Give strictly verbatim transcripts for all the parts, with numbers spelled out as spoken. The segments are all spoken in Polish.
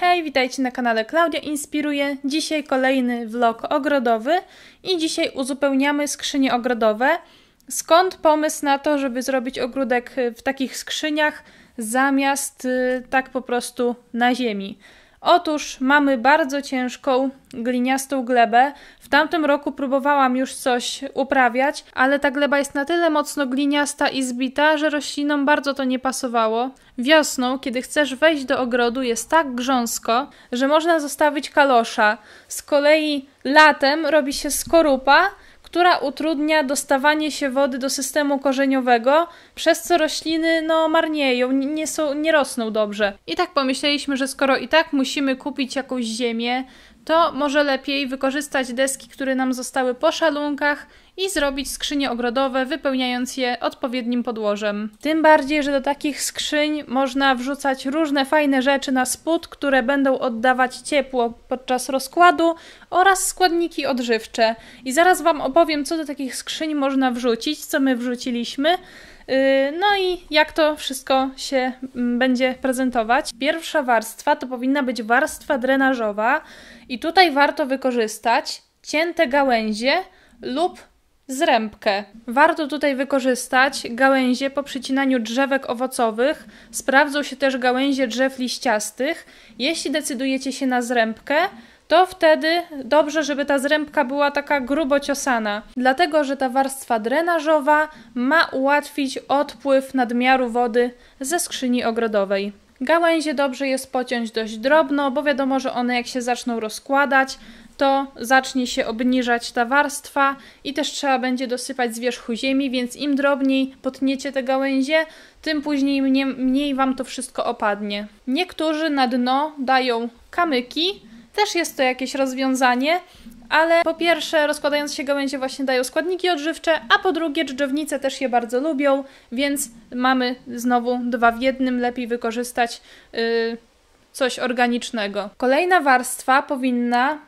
Hej, witajcie na kanale Klaudia Inspiruje. Dzisiaj kolejny vlog ogrodowy i dzisiaj uzupełniamy skrzynie ogrodowe. Skąd pomysł na to, żeby zrobić ogródek w takich skrzyniach zamiast tak po prostu na ziemi? Otóż mamy bardzo ciężką, gliniastą glebę. W tamtym roku próbowałam już coś uprawiać, ale ta gleba jest na tyle mocno gliniasta i zbita, że roślinom bardzo to nie pasowało. Wiosną, kiedy chcesz wejść do ogrodu, jest tak grząsko, że można zostawić kalosza. Z kolei latem robi się skorupa, która utrudnia dostawanie się wody do systemu korzeniowego, przez co rośliny no, marnieją, nie, są, nie rosną dobrze. I tak pomyśleliśmy, że skoro i tak musimy kupić jakąś ziemię, to może lepiej wykorzystać deski, które nam zostały po szalunkach i zrobić skrzynie ogrodowe, wypełniając je odpowiednim podłożem. Tym bardziej, że do takich skrzyń można wrzucać różne fajne rzeczy na spód, które będą oddawać ciepło podczas rozkładu oraz składniki odżywcze. I zaraz Wam opowiem, co do takich skrzyń można wrzucić, co my wrzuciliśmy, no i jak to wszystko się będzie prezentować. Pierwsza warstwa to powinna być warstwa drenażowa i tutaj warto wykorzystać cięte gałęzie lub zrębkę. Warto tutaj wykorzystać gałęzie po przycinaniu drzewek owocowych. Sprawdzą się też gałęzie drzew liściastych. Jeśli decydujecie się na zrębkę, to wtedy dobrze, żeby ta zrębka była taka grubo ciosana, dlatego że ta warstwa drenażowa ma ułatwić odpływ nadmiaru wody ze skrzyni ogrodowej. Gałęzie dobrze jest pociąć dość drobno, bo wiadomo, że one jak się zaczną rozkładać, to zacznie się obniżać ta warstwa i też trzeba będzie dosypać z wierzchu ziemi, więc im drobniej potniecie te gałęzie, tym później mniej, mniej Wam to wszystko opadnie. Niektórzy na dno dają kamyki, też jest to jakieś rozwiązanie, ale po pierwsze rozkładając się gałęzie właśnie dają składniki odżywcze, a po drugie dżdżownice też je bardzo lubią, więc mamy znowu dwa w jednym, lepiej wykorzystać yy, coś organicznego. Kolejna warstwa powinna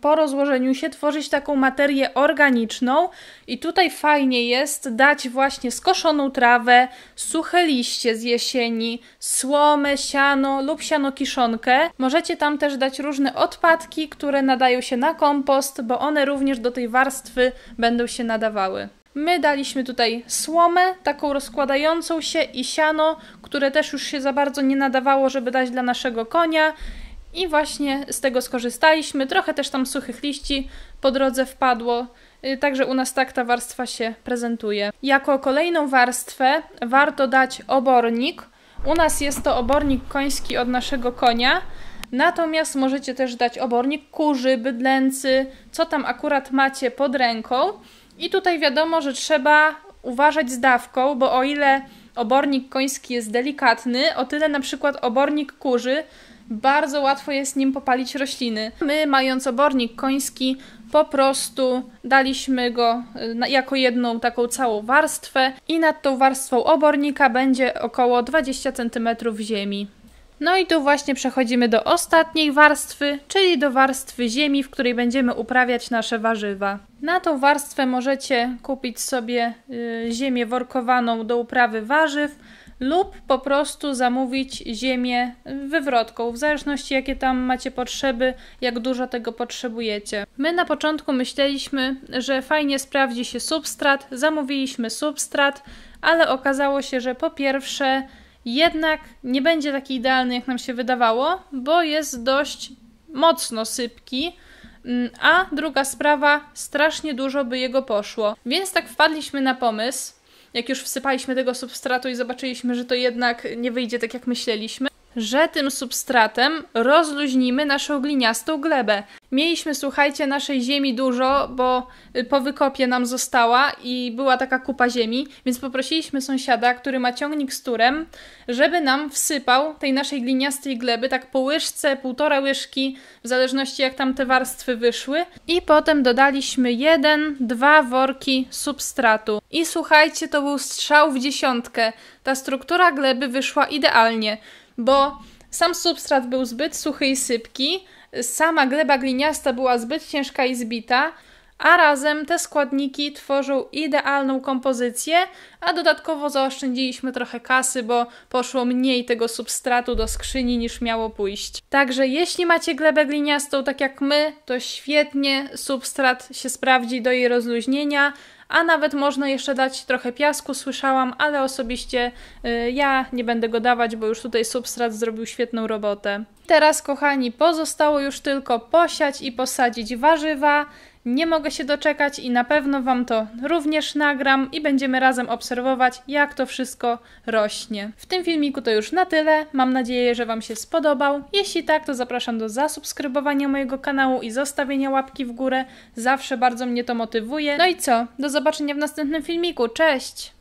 po rozłożeniu się tworzyć taką materię organiczną i tutaj fajnie jest dać właśnie skoszoną trawę, suche liście z jesieni, słomę, siano lub siano-kiszonkę. Możecie tam też dać różne odpadki, które nadają się na kompost, bo one również do tej warstwy będą się nadawały. My daliśmy tutaj słomę, taką rozkładającą się i siano, które też już się za bardzo nie nadawało, żeby dać dla naszego konia i właśnie z tego skorzystaliśmy. Trochę też tam suchych liści po drodze wpadło, także u nas tak ta warstwa się prezentuje. Jako kolejną warstwę warto dać obornik. U nas jest to obornik koński od naszego konia. Natomiast możecie też dać obornik kurzy, bydlęcy, co tam akurat macie pod ręką. I tutaj wiadomo, że trzeba uważać z dawką, bo o ile obornik koński jest delikatny, o tyle na przykład obornik kurzy, bardzo łatwo jest nim popalić rośliny. My, mając obornik koński, po prostu daliśmy go jako jedną taką całą warstwę i nad tą warstwą obornika będzie około dwadzieścia centymetrów ziemi. No i tu właśnie przechodzimy do ostatniej warstwy, czyli do warstwy ziemi, w której będziemy uprawiać nasze warzywa. Na tą warstwę możecie kupić sobie ziemię workowaną do uprawy warzyw lub po prostu zamówić ziemię wywrotką, w zależności jakie tam macie potrzeby, jak dużo tego potrzebujecie. My na początku myśleliśmy, że fajnie sprawdzi się substrat, zamówiliśmy substrat, ale okazało się, że po pierwsze jednak nie będzie taki idealny, jak nam się wydawało, bo jest dość mocno sypki, a druga sprawa, strasznie dużo by jego poszło. Więc tak wpadliśmy na pomysł, jak już wsypaliśmy tego substratu i zobaczyliśmy, że to jednak nie wyjdzie tak, jak myśleliśmy, że tym substratem rozluźnimy naszą gliniastą glebę. Mieliśmy, słuchajcie, naszej ziemi dużo, bo po wykopie nam została i była taka kupa ziemi, więc poprosiliśmy sąsiada, który ma ciągnik z turem, żeby nam wsypał tej naszej gliniastej gleby tak po łyżce, półtora łyżki, w zależności jak tam te warstwy wyszły. I potem dodaliśmy jeden, dwa worki substratu. I słuchajcie, to był strzał w dziesiątkę. Ta struktura gleby wyszła idealnie, bo sam substrat był zbyt suchy i sypki, sama gleba gliniasta była zbyt ciężka i zbita, a razem te składniki tworzą idealną kompozycję, a dodatkowo zaoszczędziliśmy trochę kasy, bo poszło mniej tego substratu do skrzyni niż miało pójść. Także jeśli macie glebę gliniastą tak jak my, to świetnie substrat się sprawdzi do jej rozluźnienia, a nawet można jeszcze dać trochę piasku, słyszałam, ale osobiście y, ja nie będę go dawać, bo już tutaj substrat zrobił świetną robotę. Teraz, kochani, pozostało już tylko posiać i posadzić warzywa. Nie mogę się doczekać i na pewno Wam to również nagram i będziemy razem obserwować, jak to wszystko rośnie. W tym filmiku to już na tyle. Mam nadzieję, że Wam się spodobał. Jeśli tak, to zapraszam do zasubskrybowania mojego kanału i zostawienia łapki w górę. Zawsze bardzo mnie to motywuje. No i co? Do zobaczenia w następnym filmiku. Cześć!